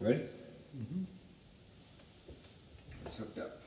Ready? Mm-hmm. It's hooked up.